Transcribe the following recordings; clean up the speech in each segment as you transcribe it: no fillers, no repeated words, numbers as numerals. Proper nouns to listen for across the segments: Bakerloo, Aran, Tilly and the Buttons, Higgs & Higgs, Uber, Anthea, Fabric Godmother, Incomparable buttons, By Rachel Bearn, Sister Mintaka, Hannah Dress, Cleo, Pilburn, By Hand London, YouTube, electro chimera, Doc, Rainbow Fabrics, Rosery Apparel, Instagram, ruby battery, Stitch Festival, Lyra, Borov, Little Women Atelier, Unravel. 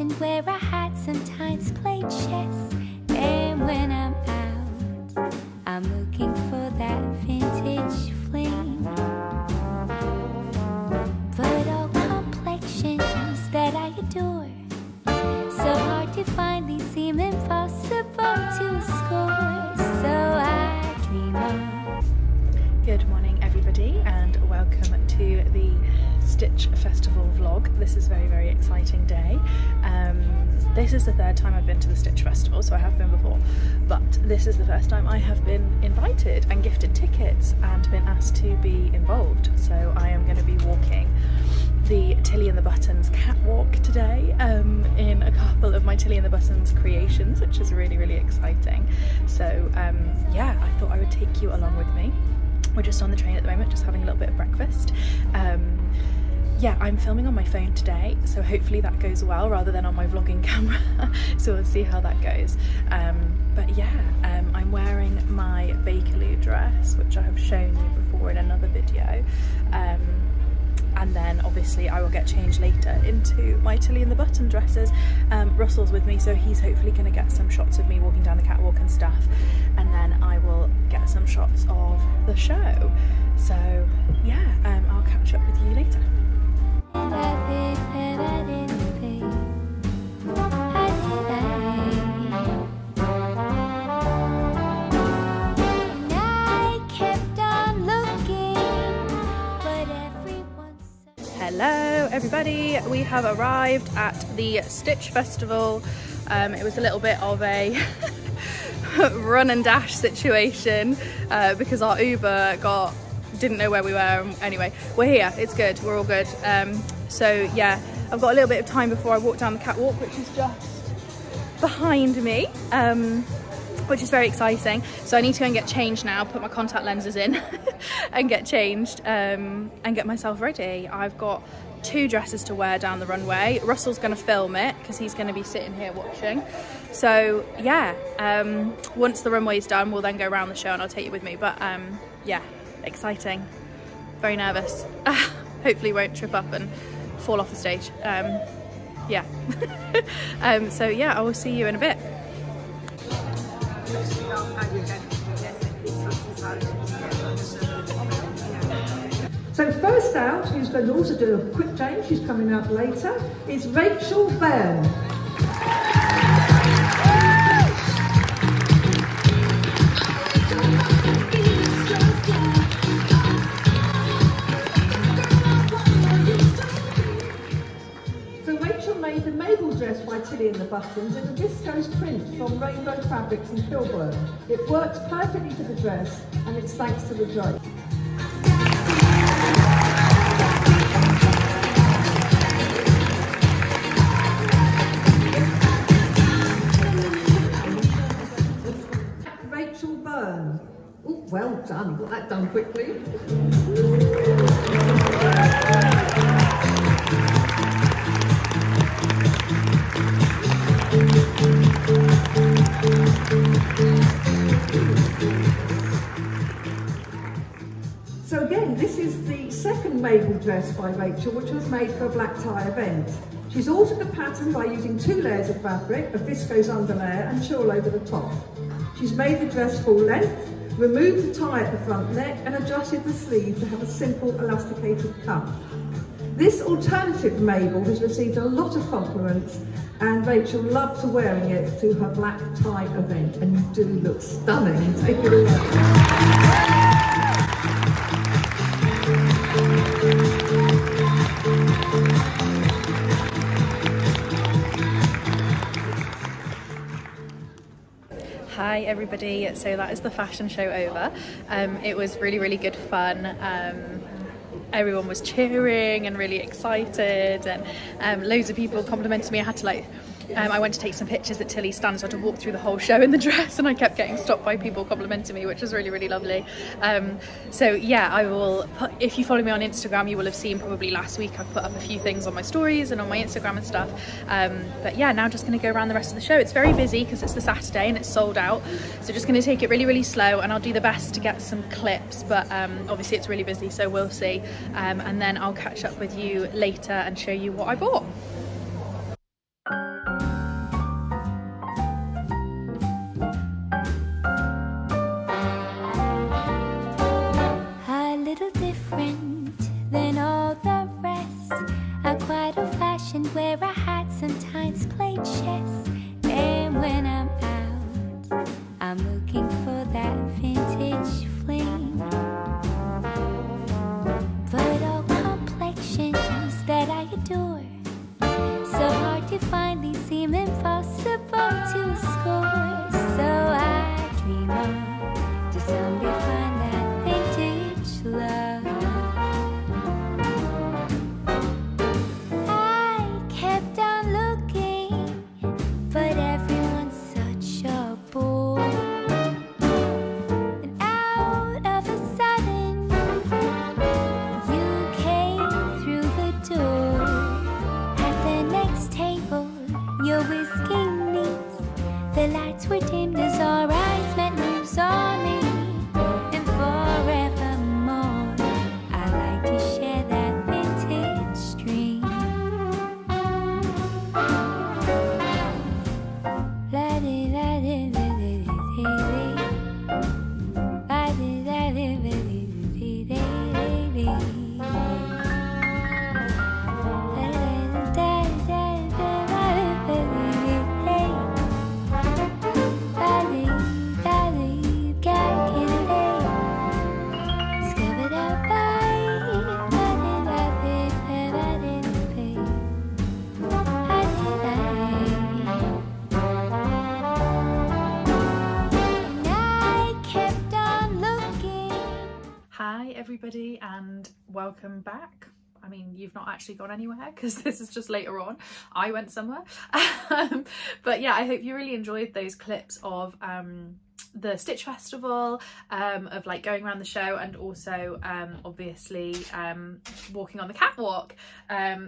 and wear a hat, sometimes play chess. And when I'm out, I'm looking for that vintage fling. But all complexions that I adore, so hard to find, they seem impossible to score. So I dream on. Good morning everybody and welcome to the Stitch Festival vlog. This is a very, very exciting day. This is the third time I've been to the Stitch Festival, so I have been before, but this is the first time I have been invited and gifted tickets and been asked to be involved. So I am going to be walking the Tilly and the Buttons catwalk today in a couple of my Tilly and the Buttons creations, which is really, really exciting. So yeah, I thought I would take you along with me. We're just on the train at the moment, just having a little bit of breakfast. Yeah, I'm filming on my phone today, so hopefully that goes well rather than on my vlogging camera. So we'll see how that goes. But yeah, I'm wearing my Bakerloo dress, which I have shown you before in another video. And then obviously I will get changed later into my Tilly and the Button dresses. Russell's with me, so he's hopefully going to get some shots of me walking down the catwalk and stuff, and then I will get some shots of the show. So yeah, I'll catch up with you later. Hello everybody, we have arrived at the Stitch Festival. It was a little bit of a run and dash situation because our Uber didn't know where we were. Anyway, we're here, it's good, we're all good. So yeah, I've got a little bit of time before I walk down the catwalk, which is just behind me, which is very exciting. So I need to go and get changed now, put my contact lenses in and get changed and get myself ready. I've got two dresses to wear down the runway. Russell's going to film it because he's going to be sitting here watching. So yeah, once the runway's done, we'll then go around the show and I'll take you with me. But yeah, exciting, very nervous. Hopefully won't trip up and fall off the stage. Yeah. So yeah, I will see you in a bit. So first out, who's going to also do a quick change, she's coming out later, is Rachel Bearn. Dress by Tilly and the Buttons is a viscose print from Rainbow Fabrics and Pilburn. It works perfectly for the dress and it's thanks to the drape. Rachel Bearn. Ooh, well done, got that done quickly. So again, this is the second Mabel dress by Rachel, which was made for a black tie event. She's altered the pattern by using two layers of fabric, a viscose underlayer and tulle over the top. She's made the dress full length, removed the tie at the front neck and adjusted the sleeve to have a simple elasticated cuff. This alternative Mabel has received a lot of compliments and Rachel loves wearing it to her black tie event, and you do look stunning. Take it away. Hi everybody, so that is the fashion show over. It was really, really good fun. Everyone was cheering and really excited, and loads of people complimented me. I had to I went to take some pictures at Tilly's stand, so I had to walk through the whole show in the dress, and I kept getting stopped by people complimenting me, which was really, really lovely. So yeah, I will put, if you follow me on Instagram, you will have seen probably last week I've put up a few things on my stories and on my Instagram and stuff. But yeah, now just going to go around the rest of the show. It's very busy because it's the Saturday and it's sold out, so just going to take it really, really slow, and I'll do the best to get some clips, but obviously it's really busy, so we'll see. And then I'll catch up with you later and show you what I bought. impossible to score, so I dream on to someday find that vintage love. I kept on looking, but everyone's such a bore. And out of a sudden, you came through the door. At the next table, your whisking knees, the lights were dimmed as our eyes met, moves on me. And forevermore, I like to share that vintage dream. Everybody, and welcome back. I mean, you've not actually gone anywhere because this is just later on. I went somewhere. But yeah, I hope you really enjoyed those clips of the Stitch Festival, of like going around the show, and also obviously walking on the catwalk.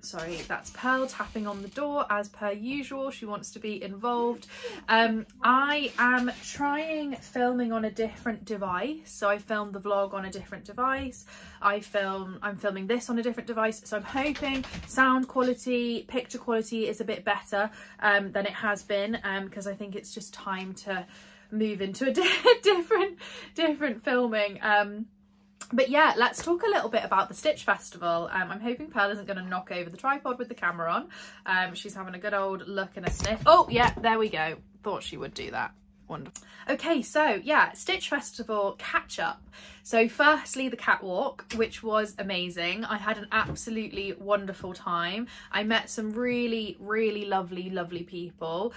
Sorry, that's Pearl tapping on the door as per usual. She wants to be involved. I am trying filming on a different device, so I filmed the vlog on a different device. I'm filming this on a different device, so I'm hoping sound quality, picture quality is a bit better than it has been, because I think it's just time to move into a different filming. But yeah, let's talk a little bit about the Stitch Festival. I'm hoping Pearl isn't going to knock over the tripod with the camera on. She's having a good old look and a sniff. Oh yeah, there we go. Thought she would do that. Wonderful. Okay, so yeah, Stitch Festival catch up. So firstly, the catwalk, which was amazing. I had an absolutely wonderful time. I met some really, really lovely people.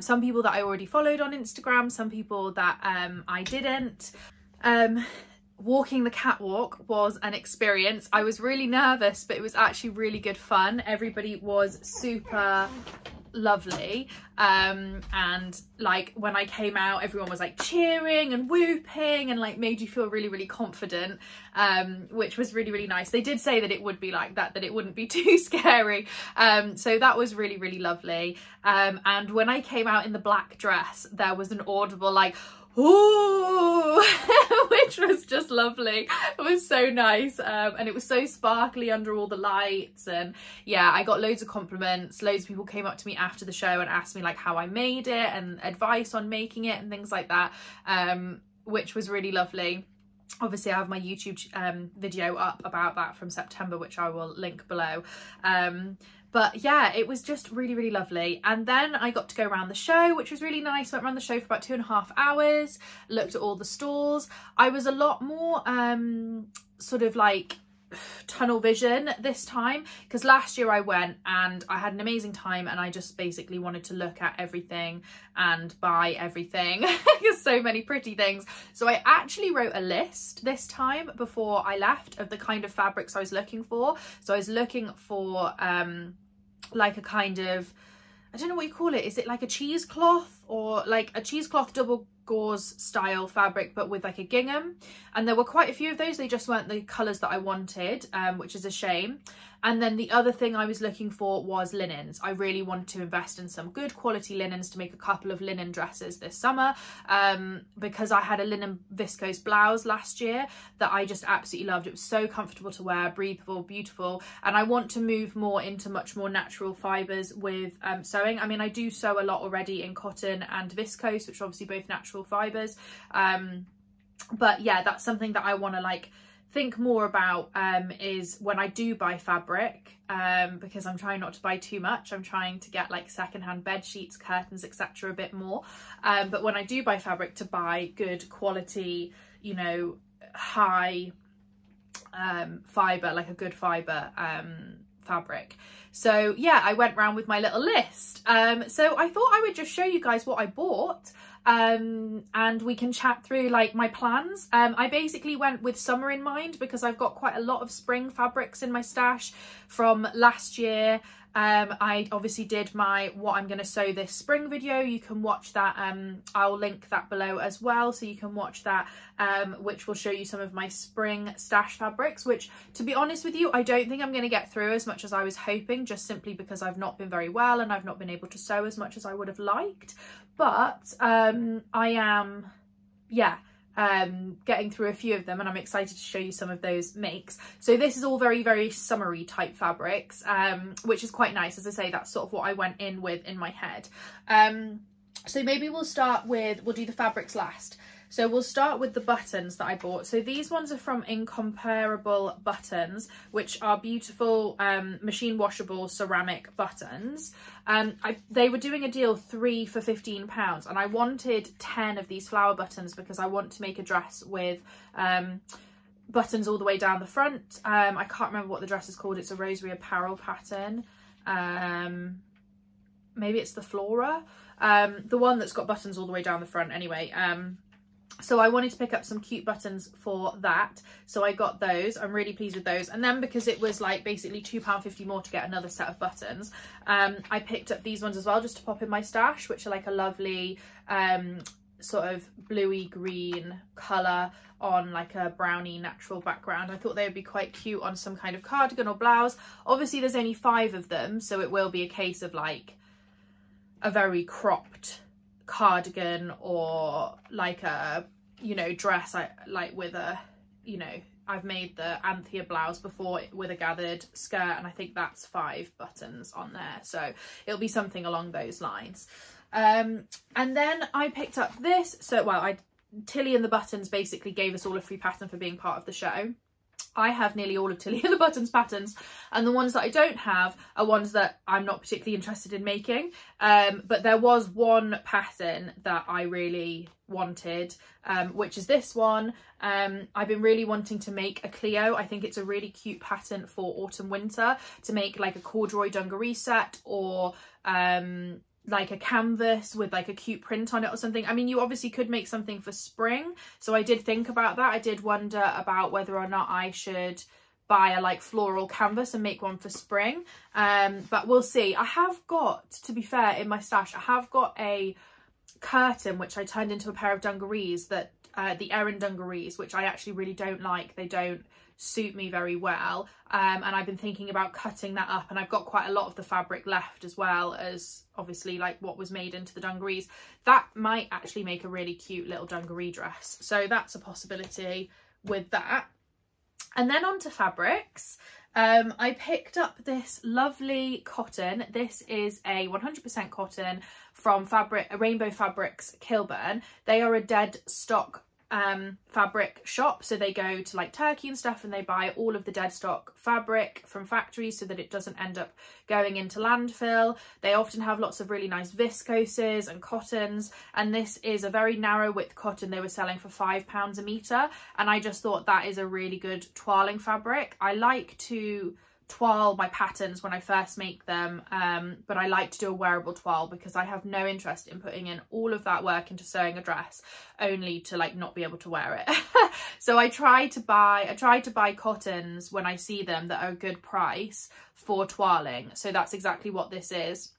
Some people that I already followed on Instagram, some people that I didn't. Walking the catwalk was an experience. I was really nervous, but it was actually really good fun. Everybody was super lovely, and like when I came out, everyone was like cheering and whooping and like made you feel really confident, which was really nice. They did say that it would be like that it wouldn't be too scary, so that was really lovely. And when I came out in the black dress, there was an audible like ooh, which was just lovely. It was so nice, and it was so sparkly under all the lights. And yeah, I got loads of compliments. Loads of people came up to me after the show and asked me like how I made it and advice on making it and things like that, which was really lovely. Obviously I have my YouTube video up about that from September, which I will link below. But yeah, it was just really lovely. And then I got to go around the show, which was really nice. Went around the show for about 2.5 hours, looked at all the stores. I was a lot more sort of like tunnel vision this time, because last year I went and I had an amazing time and I just basically wanted to look at everything and buy everything. There's so many pretty things. So I actually wrote a list this time before I left of the kind of fabrics I was looking for. So I was looking for like a kind of, I don't know what you call it. Is it like a cheesecloth, or like a cheesecloth double gauze style fabric, but with like a gingham? And there were quite a few of those. They just weren't the colours that I wanted, which is a shame. And then the other thing I was looking for was linens. I really wanted to invest in some good quality linens to make a couple of linen dresses this summer, because I had a linen viscose blouse last year that I just absolutely loved. It was so comfortable to wear, breathable, beautiful. And I want to move more into much more natural fibres with sewing. I mean, I do sew a lot already in cotton and viscose, which are obviously both natural fibres. But yeah, that's something that I want to like think more about, is when I do buy fabric, because I'm trying not to buy too much. I'm trying to get like secondhand bed sheets, curtains, etc. a bit more. But when I do buy fabric, to buy good quality, you know, high fibre, like a good fibre fabric. So yeah, I went round with my little list. So I thought I would just show you guys what I bought, and we can chat through like my plans. I basically went with summer in mind because I've got quite a lot of spring fabrics in my stash from last year. I obviously did my what I'm going to sew this spring video. You can watch that. I'll link that below as well, so you can watch that, which will show you some of my spring stash fabrics, which, to be honest with you, I don't think I'm going to get through as much as I was hoping, just simply because I've not been very well and I've not been able to sew as much as I would have liked. But I am, yeah, getting through a few of them, and I'm excited to show you some of those makes. So this is all very summery type fabrics, which is quite nice. As I say, that's sort of what I went in with in my head. So maybe we'll start with, we'll do the fabrics last. So we'll start with the buttons that I bought. So these ones are from Incomparable Buttons, which are beautiful machine washable ceramic buttons. They were doing a deal 3 for £15, and I wanted 10 of these flower buttons because I want to make a dress with buttons all the way down the front. I can't remember what the dress is called. It's a Rosery Apparel pattern. Maybe it's the Flora. The one that's got buttons all the way down the front anyway. So I wanted to pick up some cute buttons for that, so I got those. I'm really pleased with those. And then because it was like basically £2.50 more to get another set of buttons, I picked up these ones as well just to pop in my stash, which are like a lovely sort of bluey green colour on like a browny natural background. I thought they would be quite cute on some kind of cardigan or blouse. Obviously there's only 5 of them, so it will be a case of like a very cropped cardigan or like a, you know, dress. I like with a, you know, I've made the Anthea blouse before with a gathered skirt, and I think that's 5 buttons on there, so it'll be something along those lines. And then I picked up this, so well, Tilly and the Buttons basically gave us all a free pattern for being part of the show. I have nearly all of Tilly and the Buttons patterns, and the ones that I don't have are ones that I'm not particularly interested in making. But there was one pattern that I really wanted, which is this one. I've been really wanting to make a Cleo. I think it's a really cute pattern for autumn winter to make like a corduroy dungaree set, or like a canvas with like a cute print on it or something. I mean, you obviously could make something for spring, so I did think about that. I did wonder about whether or not I should buy a like floral canvas and make one for spring, but we'll see. I have got, to be fair, in my stash I have got a curtain which I turned into a pair of dungarees, that the Aran dungarees, which I actually really don't like. They don't suit me very well, and I've been thinking about cutting that up, and I've got quite a lot of the fabric left, as well as obviously like what was made into the dungarees. That might actually make a really cute little dungaree dress, so that's a possibility with that. And then onto fabrics. I picked up this lovely cotton. This is a 100% cotton from Rainbow Fabrics Kilburn. They are a dead stock fabric shop, so they go to like Turkey and stuff, and they buy all of the dead stock fabric from factories so that it doesn't end up going into landfill. They often have lots of really nice viscoses and cottons, and this is a very narrow width cotton they were selling for £5 a metre, and I just thought that is a really good toiling fabric. I like to toile my patterns when I first make them, but I like to do a wearable toile because I have no interest in putting in all of that work into sewing a dress only to like not be able to wear it. So I try to buy cottons when I see them that are a good price for toiling, so that's exactly what this is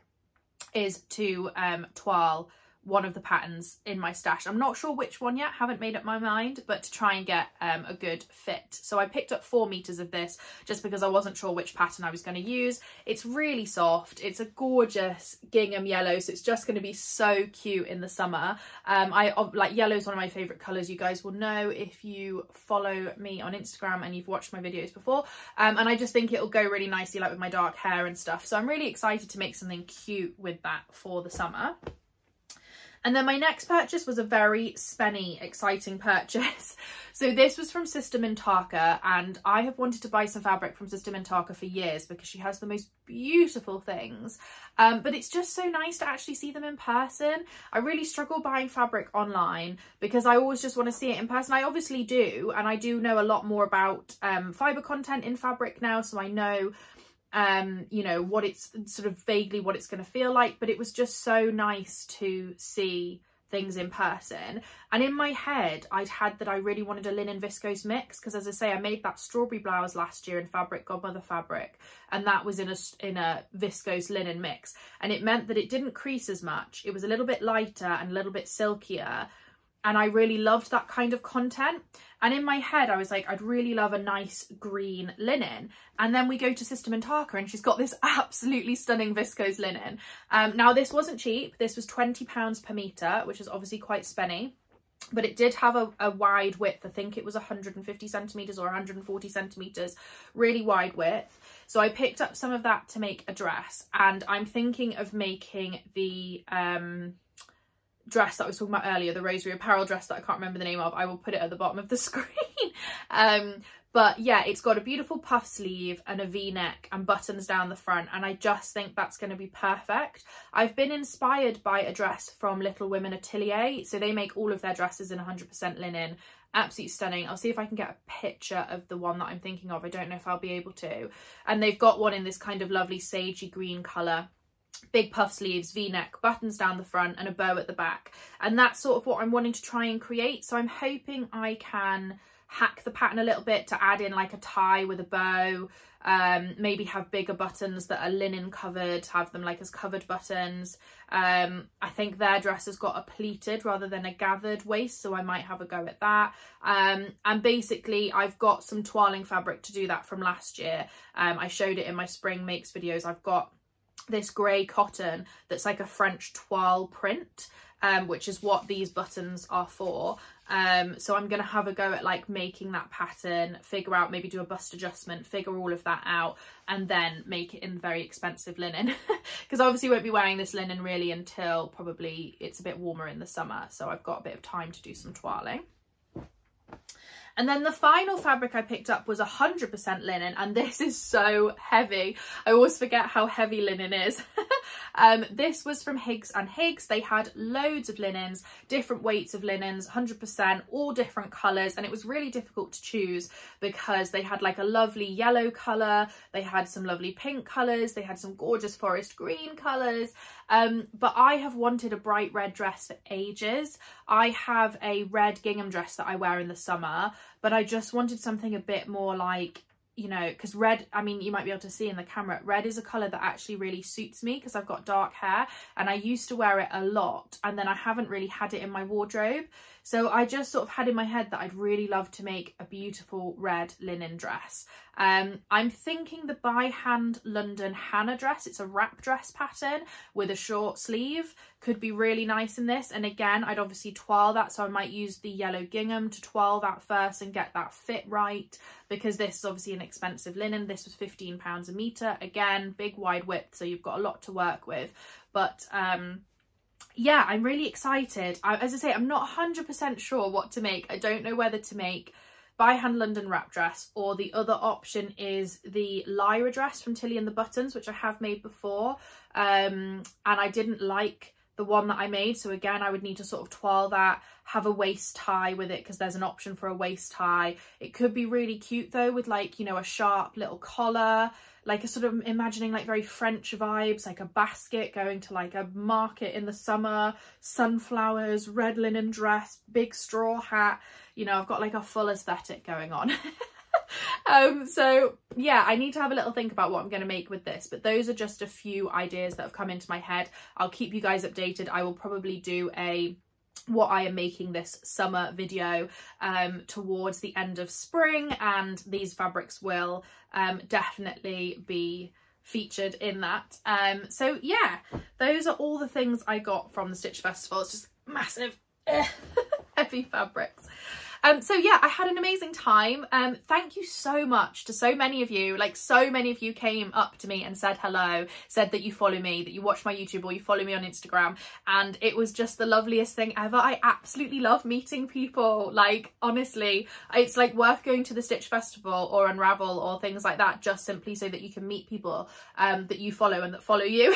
to toile one of the patterns in my stash. I'm not sure which one yet, haven't made up my mind, but to try and get a good fit. So I picked up 4 metres of this just because I wasn't sure which pattern I was going to use. It's really soft. It's a gorgeous gingham yellow, so it's just going to be so cute in the summer. I like yellow is one of my favourite colours. You guys will know if you follow me on Instagram and you've watched my videos before, and I just think it'll go really nicely like with my dark hair and stuff, so I'm really excited to make something cute with that for the summer. And then my next purchase was a very spenny, exciting purchase. So this was from Sister Mintaka, and I have wanted to buy some fabric from Sister Mintaka for years because she has the most beautiful things. But it's just so nice to actually see them in person. I really struggle buying fabric online because I always just want to see it in person. I obviously do, and I do know a lot more about fibre content in fabric now, so I know you know, what it's sort of vaguely what it's going to feel like, but it was just so nice to see things in person. And in my head I'd had that I really wanted a linen viscose mix, because as I say, I made that strawberry blouse last year in Fabric Godmother fabric, and that was in a viscose linen mix, and it meant that it didn't crease as much, it was a little bit lighter and a little bit silkier, and I really loved that kind of content. And in my head I was like, I'd really love a nice green linen. And then we go to Sister Mintaka and she's got this absolutely stunning viscose linen. Now this wasn't cheap, this was £20 per metre, which is obviously quite spenny, but it did have a wide width. I think it was 150 centimetres or 140 centimetres, really wide width. So I picked up some of that to make a dress, and I'm thinking of making the dress that I was talking about earlier, the Rosery Apparel dress that I can't remember the name of. I will put it at the bottom of the screen. But yeah, it's got a beautiful puff sleeve and a V-neck and buttons down the front, and I just think that's going to be perfect. I've been inspired by a dress from Little Women Atelier, so they make all of their dresses in 100% linen. Absolutely stunning. I'll see if I can get a picture of the one that I'm thinking of. I don't know if I'll be able to. And they've got one in this kind of lovely sagey green colour. Big puff sleeves, V-neck, buttons down the front and a bow at the back, and that's sort of what I'm wanting to try and create. So I'm hoping I can hack the pattern a little bit to add in like a tie with a bow, maybe have bigger buttons that are linen covered, have them like as covered buttons. I think their dress has got a pleated rather than a gathered waist, so I might have a go at that. And basically I've got some toiling fabric to do that from last year. I showed it in my spring makes videos. I've got this grey cotton that's like a French toile print, which is what these buttons are for. So I'm going to have a go at like making that pattern, figure out, maybe do a bust adjustment, figure all of that out, and then make it in very expensive linen, because obviously I won't be wearing this linen really until probably it's a bit warmer in the summer, so I've got a bit of time to do some toiling. And then the final fabric I picked up was 100% linen, and this is so heavy. I always forget how heavy linen is. This was from Higgs and Higgs. They had loads of linens, different weights of linens, 100%, all different colours, and it was really difficult to choose because they had like a lovely yellow colour, they had some lovely pink colours, they had some gorgeous forest green colours, but I have wanted a bright red dress for ages. I have a red gingham dress that I wear in the summer, but I just wanted something a bit more like, you know, because red, I mean, you might be able to see in the camera, red is a colour that actually really suits me because I've got dark hair, and I used to wear it a lot, and then I haven't really had it in my wardrobe. So I just sort of had in my head that I'd really love to make a beautiful red linen dress. I'm thinking the By Hand London Hannah dress, it's a wrap dress pattern with a short sleeve, could be really nice in this. And again, I'd obviously toile that, so I might use the yellow gingham to toile that first and get that fit right, because this is obviously an expensive linen. This was £15 a metre, again, big wide width, so you've got a lot to work with. But yeah, I'm really excited. As I say, I'm not 100% sure what to make. I don't know whether to make By Hand London wrap dress, or the other option is the Lyra dress from Tilly and the Buttons, which I have made before, and I didn't like the one that I made. So again, I would need to sort of toile that, have a waist tie with it, because there's an option for a waist tie. It could be really cute though with like, you know, a sharp little collar, like a sort of imagining like very French vibes, like a basket going to like a market in the summer, sunflowers, red linen dress, big straw hat. You know, I've got like a full aesthetic going on. So yeah, I need to have a little think about what I'm going to make with this, but those are just a few ideas that have come into my head. I'll keep you guys updated. I will probably do a what I am making this summer video towards the end of spring, and these fabrics will definitely be featured in that. So yeah, those are all the things I got from the Stitch Festival. It's just massive heavy fabrics. So yeah, I had an amazing time. Thank you so much to so many of you. Like, so many of you came up to me and said hello, said that you follow me, that you watch my YouTube or you follow me on Instagram. And it was just the loveliest thing ever. I absolutely love meeting people. Like, honestly, it's like worth going to the Stitch Festival or Unravel or things like that, just simply so that you can meet people that you follow and that follow you.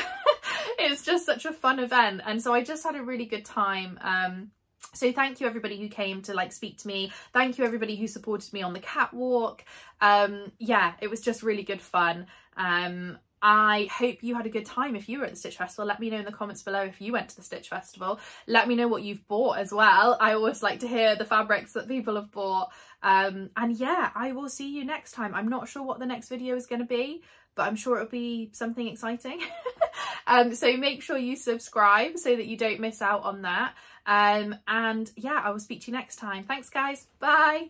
It's just such a fun event. And so I just had a really good time. So thank you everybody who came to like speak to me. Thank you everybody who supported me on the catwalk. Yeah, it was just really good fun. I hope you had a good time if you were at the Stitch Festival. Let me know in the comments below if you went to the Stitch Festival. Let me know what you've bought as well. I always like to hear the fabrics that people have bought. And yeah, I will see you next time. I'm not sure what the next video is going to be, but I'm sure it'll be something exciting. So make sure you subscribe so that you don't miss out on that. And yeah, I will speak to you next time. Thanks guys. Bye.